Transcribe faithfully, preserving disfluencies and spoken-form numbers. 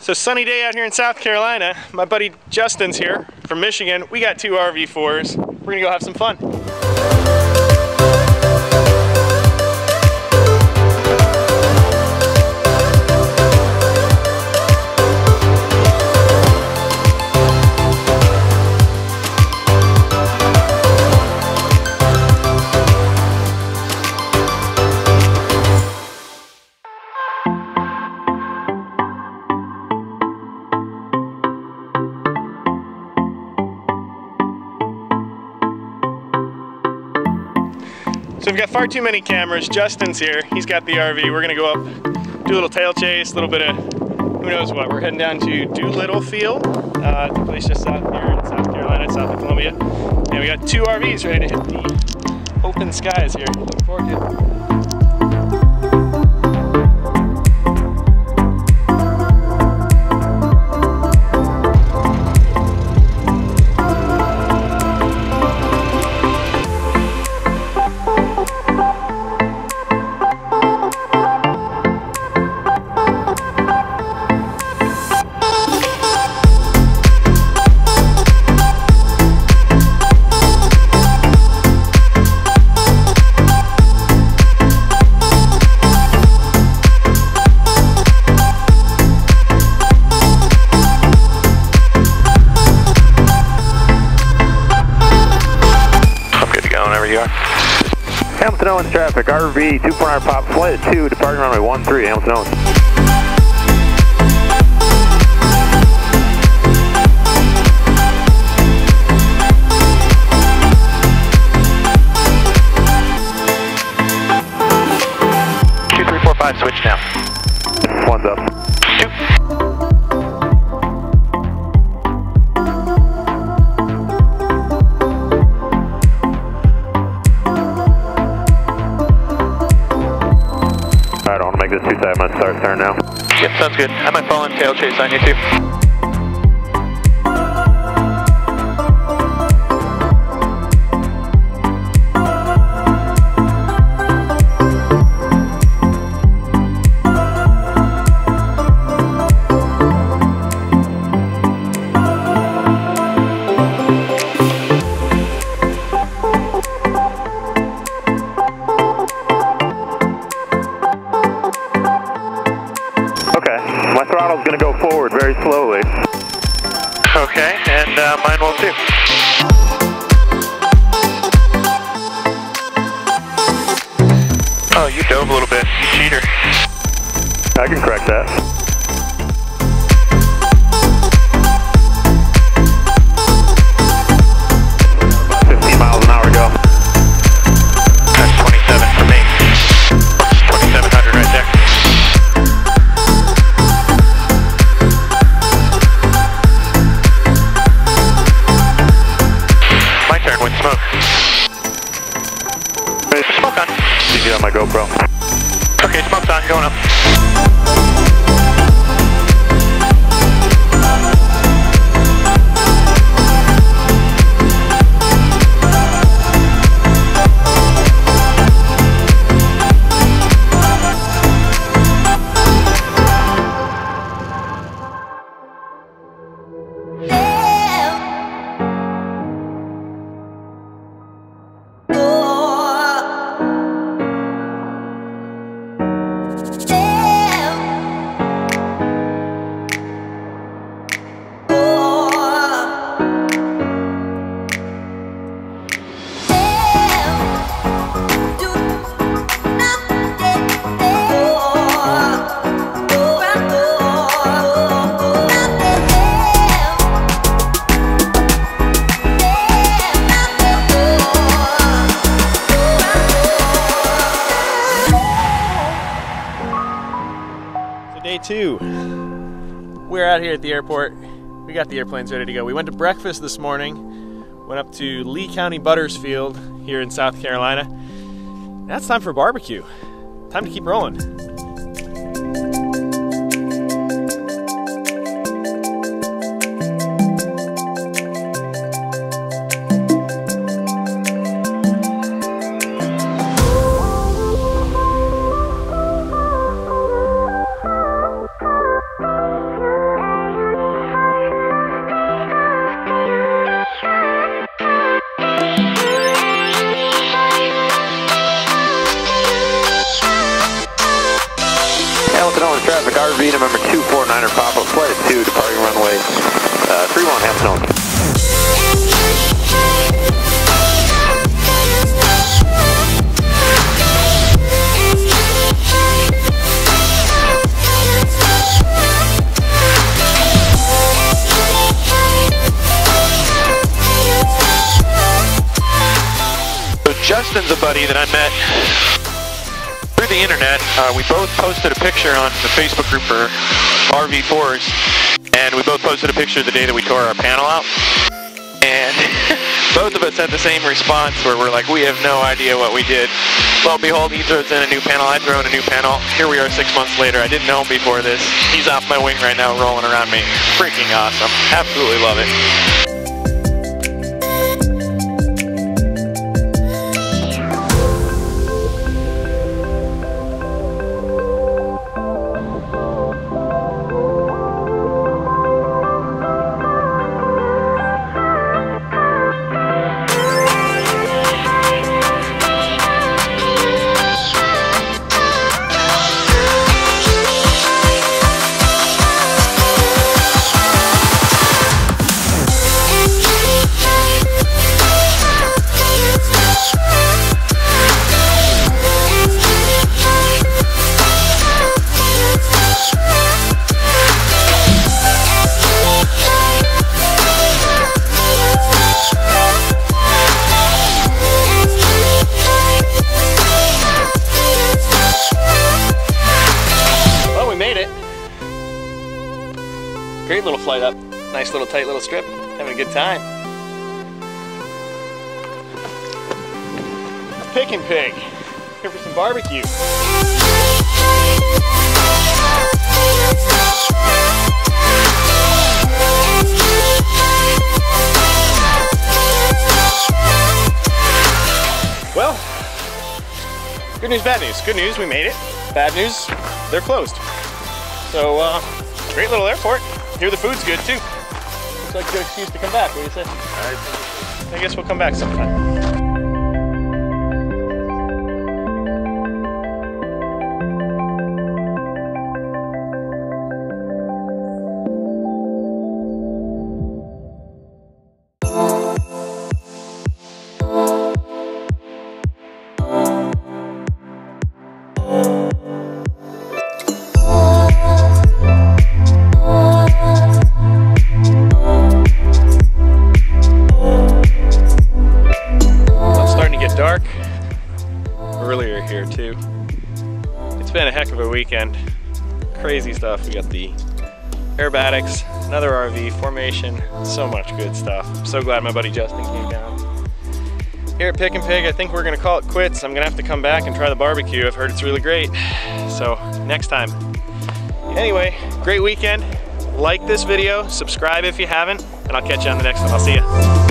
So sunny day out here in South Carolina. My buddy Justin's here from Michigan. We got two R V fours. We're gonna go have some fun. So we've got far too many cameras. Justin's here, he's got the R V. We're gonna go up, do a little tail chase, a little bit of who knows what. We're heading down to Doolittle Field, uh, the place just south here in South Carolina, south of Columbia. And we got two R Vs ready to hit the open skies here. Looking forward to it. Hamilton Owens traffic, R V, two point oh pop, flight at two, departing runway one three, Hamilton Owens. two three four five, switch now. One's up. Shoot. This two side, I'm gonna start turn now. Yep, sounds good. I might fall in tail chase on you too. My throttle's gonna go forward very slowly. Okay, and uh, mine will too. Oh, you dove a little bit, you cheater. I can correct that. On my GoPro. Okay, smoke's on, going up. Day two, we're out here at the airport. We got the airplanes ready to go. We went to breakfast this morning, went up to Lee County Butterfield here in South Carolina. Now it's time for barbecue. Time to keep rolling. Thank you. R V to number two four nine or Papa, flight two, departing runway uh, three one, half known. Justin's a buddy that I met through the internet. Uh, we both posted a picture on the Facebook group for R V fours, and we both posted a picture the day that we tore our panel out. And both of us had the same response where we're like, we have no idea what we did. Lo and behold, he throws in a new panel, I throw in a new panel. Here we are six months later. I didn't know him before this. He's off my wing right now, rolling around me. Freaking awesome. Absolutely love it. Great little flight up. Nice little tight little strip. Having a good time. Pick and Pig. Here for some barbecue. Well, good news, bad news. Good news, we made it. Bad news, they're closed. So, uh, great little airport. Here the food's good too. Looks like a good excuse to come back, what do you say? I guess we'll come back sometime. Too. It's been a heck of a weekend. Crazy stuff. We got the aerobatics, another R V, formation, so much good stuff. I'm so glad my buddy Justin came down. Here at Pick and Pig, I think we're gonna call it quits. I'm gonna have to come back and try the barbecue. I've heard it's really great. So next time. Anyway, great weekend. Like this video, subscribe if you haven't, and I'll catch you on the next one. I'll see you.